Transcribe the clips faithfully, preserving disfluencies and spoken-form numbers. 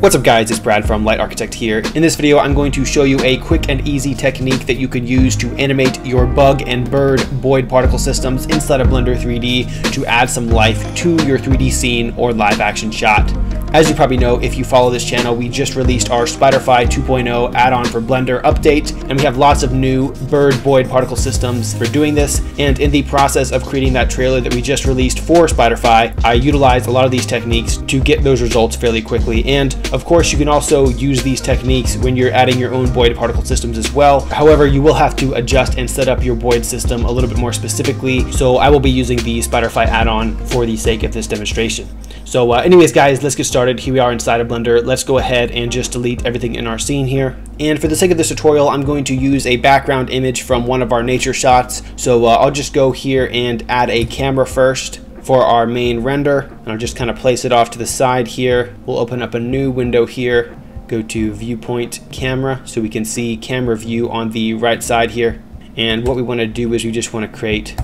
What's up guys, it's Brad from Light Architect here. In this video, I'm going to show you a quick and easy technique that you could use to animate your bug and bird boid particle systems inside of Blender three D to add some life to your three D scene or live action shot. As you probably know, if you follow this channel, we just released our Spyderfy two point oh add-on for Blender update, and we have lots of new bird boid particle systems for doing this. And in the process of creating that trailer that we just released for Spyderfy, I utilized a lot of these techniques to get those results fairly quickly. And of course, you can also use these techniques when you're adding your own boid particle systems as well. However, you will have to adjust and set up your boid system a little bit more specifically. So I will be using the Spyderfy add-on for the sake of this demonstration. So uh, anyways, guys, let's get started. Here we are inside of Blender. Let's go ahead and just delete everything in our scene here. And for the sake of this tutorial, I'm going to use a background image from one of our nature shots. So uh, I'll just go here and add a camera first for our main render, and I'll just kind of place it off to the side here. We'll open up a new window here, go to viewpoint camera, so we can see camera view on the right side here. And what we want to do is we just want to create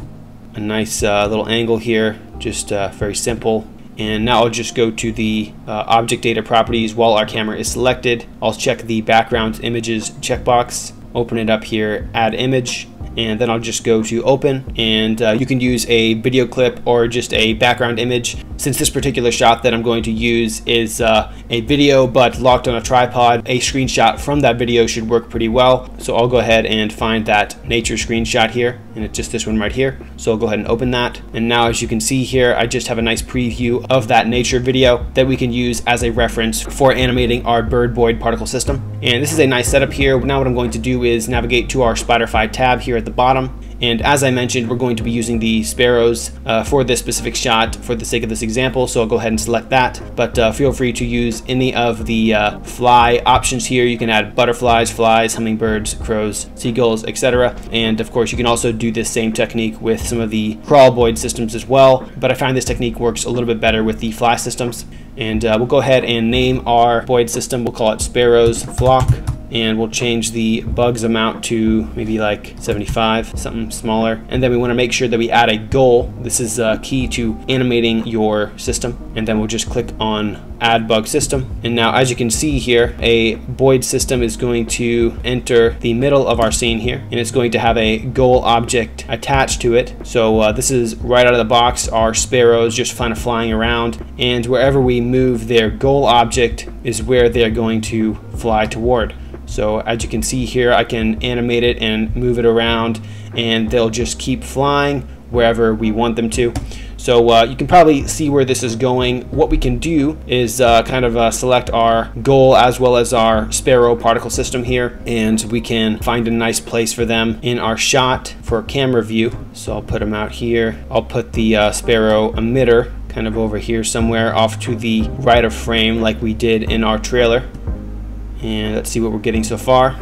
a nice uh, little angle here, just uh, very simple. And now I'll just go to the uh, object data properties while our camera is selected. I'll check the background images checkbox, open it up here, add image, and then I'll just go to open. And uh, you can use a video clip or just a background image. Since this particular shot that I'm going to use is uh, a video but locked on a tripod, a screenshot from that video should work pretty well. So I'll go ahead and find that nature screenshot here, and it's just this one right here. So I'll go ahead and open that. And now as you can see here, I just have a nice preview of that nature video that we can use as a reference for animating our bird boid particle system. And this is a nice setup here. Now what I'm going to do is navigate to our Spyderfy tab here at the bottom. And as I mentioned, we're going to be using the sparrows uh, for this specific shot for the sake of this example, so I'll go ahead and select that. But uh, feel free to use any of the uh, fly options here. You can add butterflies, flies, hummingbirds, crows, seagulls, et cetera. And of course, you can also do this same technique with some of the crawl boid systems as well, but I find this technique works a little bit better with the fly systems. And uh, we'll go ahead and name our boid system. We'll call it Sparrows Flock. And we'll change the bugs amount to maybe like seventy-five, something smaller. And then we want to make sure that we add a goal. This is a key to animating your system. And then we'll just click on add bug system. And now as you can see here, a boid system is going to enter the middle of our scene here, and it's going to have a goal object attached to it. So uh, this is right out of the box, our sparrows just kind of flying around, and wherever we move their goal object is where they're going to fly toward. So as you can see here, I can animate it and move it around, and they'll just keep flying wherever we want them to. So uh, you can probably see where this is going. What we can do is uh, kind of uh, select our goal as well as our sparrow particle system here, and we can find a nice place for them in our shot for camera view. So I'll put them out here. I'll put the uh, sparrow emitter kind of over here somewhere off to the right of frame like we did in our trailer. And let's see what we're getting so far.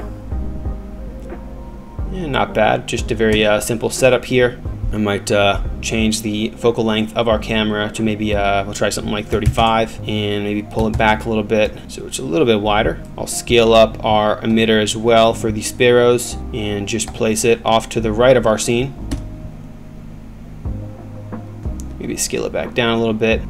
Yeah, not bad, just a very uh, simple setup here. I might uh, change the focal length of our camera to maybe, uh, we'll try something like thirty-five, and maybe pull it back a little bit so it's a little bit wider. I'll scale up our emitter as well for the sparrows and just place it off to the right of our scene. Maybe scale it back down a little bit.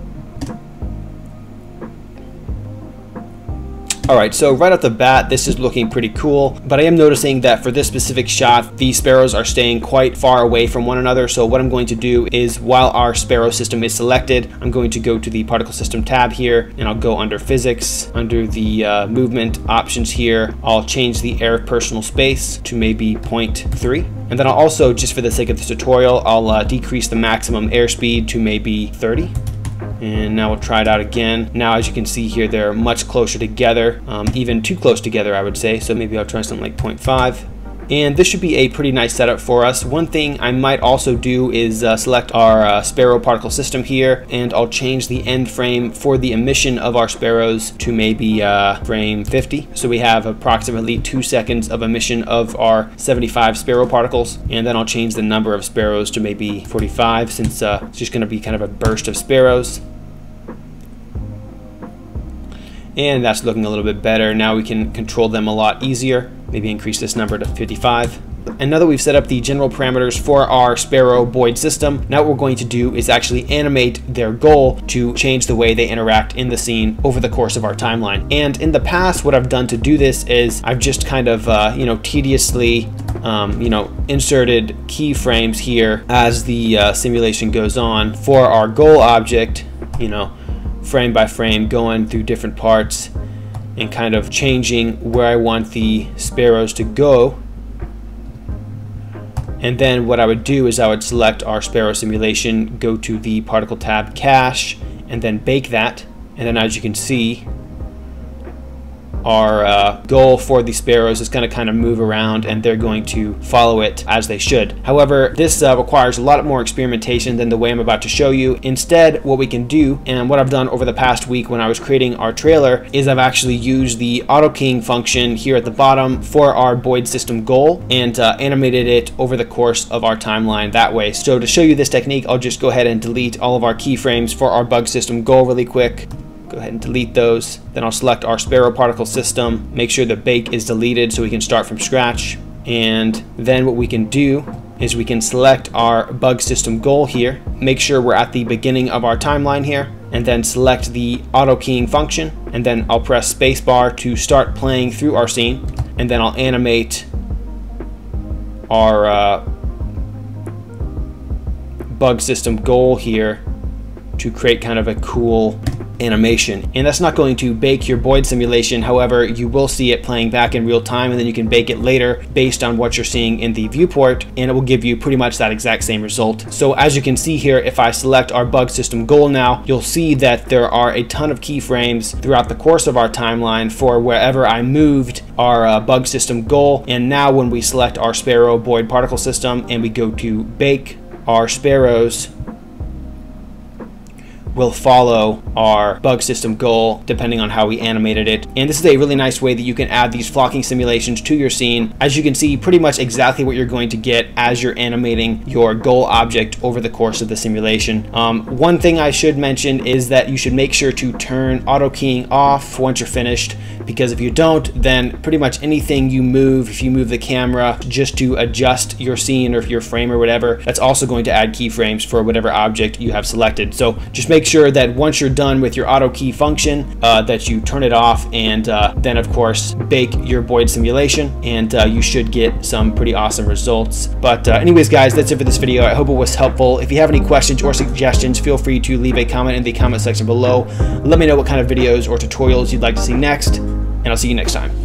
Alright, so right off the bat, this is looking pretty cool, but I am noticing that for this specific shot, the sparrows are staying quite far away from one another. So what I'm going to do is, while our sparrow system is selected, I'm going to go to the particle system tab here, and I'll go under physics, under the uh, movement options here. I'll change the air personal space to maybe zero point three. And then I'll also, just for the sake of this tutorial, I'll uh, decrease the maximum airspeed to maybe thirty. And now we'll try it out again. Now as you can see here, they're much closer together, um, even too close together I would say, so maybe I'll try something like zero point five. And this should be a pretty nice setup for us. One thing I might also do is uh, select our uh, sparrow particle system here, and I'll change the end frame for the emission of our sparrows to maybe uh, frame fifty. So we have approximately two seconds of emission of our seventy-five sparrow particles. And then I'll change the number of sparrows to maybe forty-five, since uh, it's just gonna be kind of a burst of sparrows. And that's looking a little bit better. Now we can control them a lot easier. Maybe increase this number to fifty-five. And now that we've set up the general parameters for our sparrow boid system, now what we're going to do is actually animate their goal to change the way they interact in the scene over the course of our timeline. And in the past, what I've done to do this is I've just kind of, uh, you know, tediously, um, you know, inserted keyframes here as the uh, simulation goes on for our goal object, you know, frame by frame, going through different parts and kind of changing where I want the sparrows to go. And then what I would do is I would select our sparrow simulation, go to the particle tab, cache, and then bake that. And then as you can see, our uh, goal for the sparrows is going to kind of move around and they're going to follow it as they should. However, this uh, requires a lot more experimentation than the way I'm about to show you. Instead, what we can do, and what I've done over the past week when I was creating our trailer, is I've actually used the autokeying function here at the bottom for our boid system goal and uh, animated it over the course of our timeline that way. So to show you this technique, I'll just go ahead and delete all of our keyframes for our bug system goal really quick. Go ahead and delete those. Then I'll select our sparrow particle system, make sure the bake is deleted so we can start from scratch. And then what we can do is we can select our bug system goal here, make sure we're at the beginning of our timeline here, and then select the autokeying function. And then I'll press spacebar to start playing through our scene. And then I'll animate our uh, bug system goal here to create kind of a cool animation. And that's not going to bake your boid simulation, however you will see it playing back in real time, and then you can bake it later based on what you're seeing in the viewport, and it will give you pretty much that exact same result. So as you can see here, if I select our bug system goal now, you'll see that there are a ton of keyframes throughout the course of our timeline for wherever I moved our uh, bug system goal. And now when we select our sparrow boid particle system and we go to bake, our sparrows will follow our bug system goal depending on how we animated it. And this is a really nice way that you can add these flocking simulations to your scene. As you can see, pretty much exactly what you're going to get as you're animating your goal object over the course of the simulation. Um, one thing I should mention is that you should make sure to turn autokeying off once you're finished, because if you don't, then pretty much anything you move, if you move the camera just to adjust your scene or your frame or whatever, that's also going to add keyframes for whatever object you have selected. So just make Make sure that once you're done with your autokey function, uh, that you turn it off, and uh, then of course bake your boid simulation, and uh, you should get some pretty awesome results. But uh, anyways guys, that's it for this video. I hope it was helpful. If you have any questions or suggestions, feel free to leave a comment in the comment section below. Let me know what kind of videos or tutorials you'd like to see next, and I'll see you next time.